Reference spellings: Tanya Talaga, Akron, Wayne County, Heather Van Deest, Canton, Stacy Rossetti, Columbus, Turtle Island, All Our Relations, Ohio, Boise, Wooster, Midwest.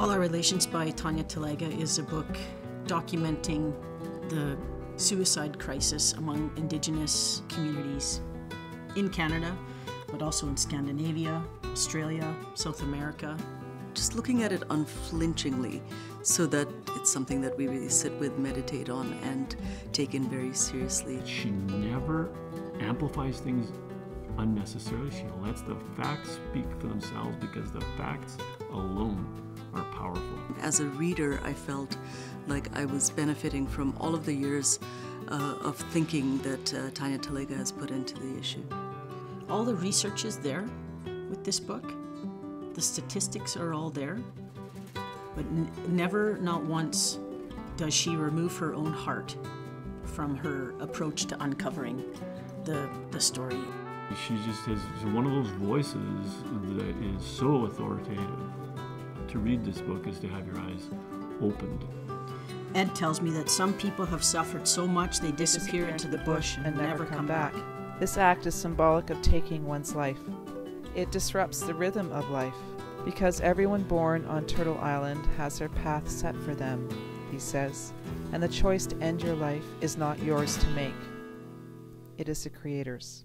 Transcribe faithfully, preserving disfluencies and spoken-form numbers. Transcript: All Our Relations by Tanya Talaga is a book documenting the suicide crisis among Indigenous communities in Canada, but also in Scandinavia, Australia, South America. Just looking at it unflinchingly so that it's something that we really sit with, meditate on, and take in very seriously. She never amplifies things unnecessarily. She lets the facts speak for themselves because the facts alone are powerful. As a reader, I felt like I was benefiting from all of the years uh, of thinking that uh, Tanya Talaga has put into the issue. All the research is there with this book. The statistics are all there, but n never, not once, does she remove her own heart from her approach to uncovering the, the story. She just is one of those voices that is so authoritative. To read this book is to have your eyes opened. Ed tells me that some people have suffered so much they disappear into the bush and, and never come, come back. back. This act is symbolic of taking one's life. It disrupts the rhythm of life, because everyone born on Turtle Island has their path set for them, he says, and the choice to end your life is not yours to make. It is the Creator's.